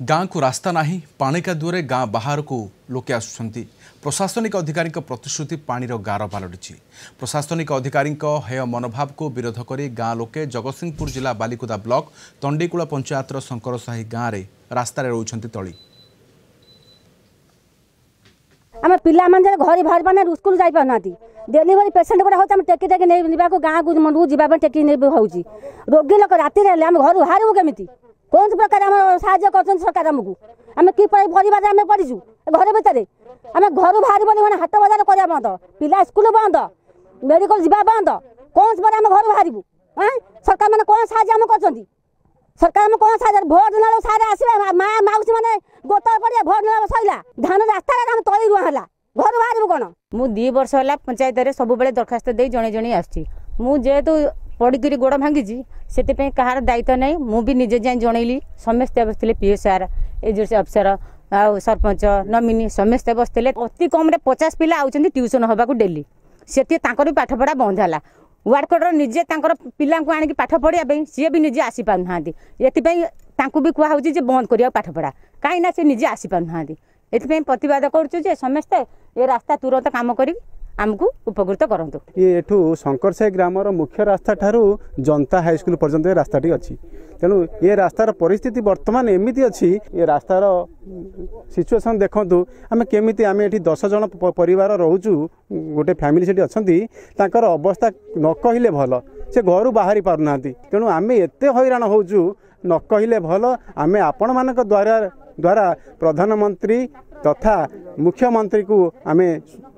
गाँ को रास्ता ना पाणी कादुअरे गाँ बाहर को लोके आसुंट प्रशासनिक अधिकारी प्रतिश्रुति पाणीर गार पालटि प्रशासनिक अधिकारी हेय मनोभाव को विरोध करी गाँ लोके जगतसिंहपुर जिला बालिकुदा ब्लॉक तंडीकूला पंचायतर शंकर साही गाँव में रास्त रोचती तली आम पिला घर बाहर पारना स्कूल जाई पारना डेलीवरी पेसेंट गुड़ा हम टेकी नहीं गाँव को मुंडू जावाई टेकी नहीं रोगी लोक राति घर बाहर केमी कौन प्रकार साहय कर सरकार आमको आम कि परिवार पड़ीजु घर भितर आम घर बाहर मैंने हाट बाजार करा बंद पिला स्कूल बंद मेडिकल जावा बंद कौन पर आम घर बाहर सरकार मैंने कौन साहय कर सरकार कौन साहय भोट ना सारे आसवा माँ माउसी मैंने गोतर पड़े भोट ना सरला धान रास्ता तली रुआला घर बाहर कौन मुझे 2 वर्ष है पंचायत सब बेले दरखास्त दे जड़े जड़े आसतु पड़की गोड़ भांगी से कहार दायित्व नहीं मुझे निजे जाए जनइली समस्ते बसते पीओ सार एजेसी अफिसर आ सरपंच नमिनी समस्ते बसते अति कम 50 पिला आउछन ट्यूशन होगा डेली से पाठपढ़ा बंद है वार्डकोडर निजे पिला आठ पढ़ाई सी भी निजे आसी पार ना ये कहुच बंद कर पाठपढ़ा कहीं सी निजे आसी पार ना ये प्रतिवाद कर समस्ते ये रास्ता तुरंत कम कर आमको उपकृत करूँ ये शंकर साई ग्राम मुख्य रास्ता ठारू जनता हाईस्कल पर्यंत रास्ताटी अच्छी तेणु ये रास्तार परिस्थिति बर्तमान एमती अच्छी ये रास्तार सिचुएसन देखूँ आम केमी आम ये 10 जन परिवार रोचु गोटे फैमिली से अच्छा अवस्था न कहले भल से घर बाहरी पारना तेणु आम एत हैरान होचु न कहले भल आम आपण मान द्वारा प्रधानमंत्री तथा मुख्यमंत्री को आम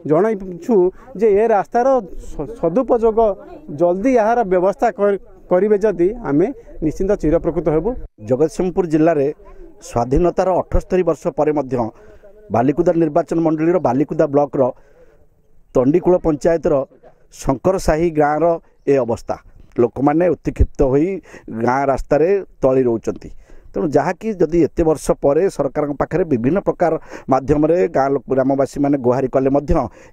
जनइछु जे ये रास्तार सदुपयोग जल्दी यार व्यवस्था करेंगे जदि आम निश्चिंत चिरप्रकृत होबु। जगतसिंहपुर जिले में स्वाधीनतार 78 वर्ष पर बालिकुदा निर्वाचन मंडलीर बालिकुदा ब्लॉकर तंडीकूल पंचायतर शंकर साही गाँवर ए अवस्था लोक मैंने उत्क्षिप्त हो गाँ रास्त तली रोचती तेणु जहाँकि जदि एत वर्ष पर सरकार पाखे विभिन्न प्रकार मध्यम गाँव ग्रामवासी मैंने गुहारि कले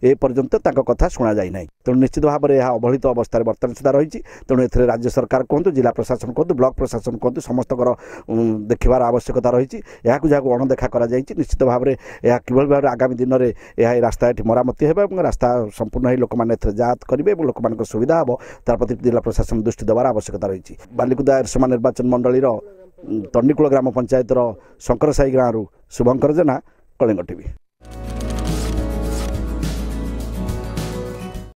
ए पर्यंत कथा शुणा जाए ना तेणु निश्चित भाव में यह अवहित अवस्था बर्तमान सुधा रही तेणु ए राज्य सरकार कहूँ जिला प्रशासन कहूँ ब्लॉक प्रशासन कहूँ समस्त देखार आवश्यकता रही अणदेखा निश्चित भाव में यह कि भाव में आगामी दिन में यह रास्ता ये मरामती हो रास्ता संपूर्ण लोक मैंने जात करेंगे और लोक मान सुविधा हे तार प्रति जिला प्रशासन दृष्टि देवार आवश्यकता रही। बालिकुदा एरसमा निर्वाचन मंडलीर तंडीकूल ग्राम पंचायतर शंकर साई गाँव शुभंकर जेना, कलिंगा टीवी।